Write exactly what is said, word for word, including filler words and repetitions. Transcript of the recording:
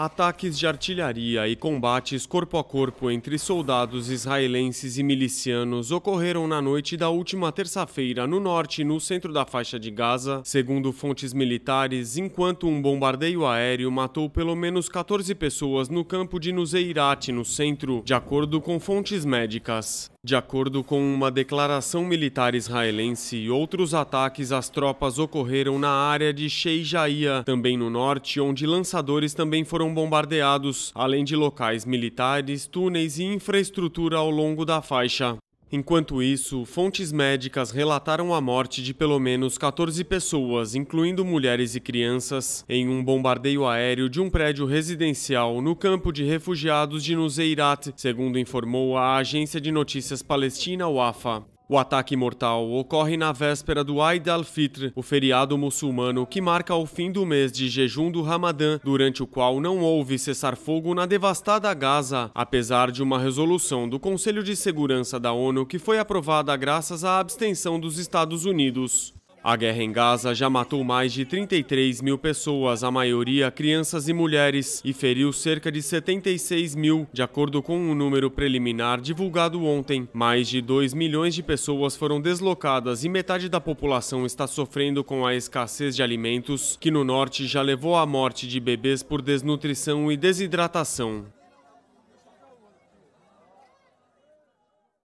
Ataques de artilharia e combates corpo a corpo entre soldados israelenses e milicianos ocorreram na noite da última terça-feira no norte e no centro da faixa de Gaza, segundo fontes militares, enquanto um bombardeio aéreo matou pelo menos quatorze pessoas no campo de Nuseirat, no centro, de acordo com fontes médicas. De acordo com uma declaração militar israelense, outros ataques às tropas ocorreram na área de Sheijahia, também no norte, onde lançadores também foram bombardeados, além de locais militares, túneis e infraestrutura ao longo da faixa. Enquanto isso, fontes médicas relataram a morte de pelo menos quatorze pessoas, incluindo mulheres e crianças, em um bombardeio aéreo de um prédio residencial no campo de refugiados de Nuseirat, segundo informou a agência de notícias palestina Wafa. O ataque mortal ocorre na véspera do Eid al-Fitr, o feriado muçulmano que marca o fim do mês de jejum do Ramadã, durante o qual não houve cessar-fogo na devastada Gaza, apesar de uma resolução do Conselho de Segurança da ONU que foi aprovada graças à abstenção dos Estados Unidos. A guerra em Gaza já matou mais de trinta e três mil pessoas, a maioria crianças e mulheres, e feriu cerca de setenta e seis mil, de acordo com um número preliminar divulgado ontem. Mais de dois milhões de pessoas foram deslocadas e metade da população está sofrendo com a escassez de alimentos, que no norte já levou à morte de bebês por desnutrição e desidratação.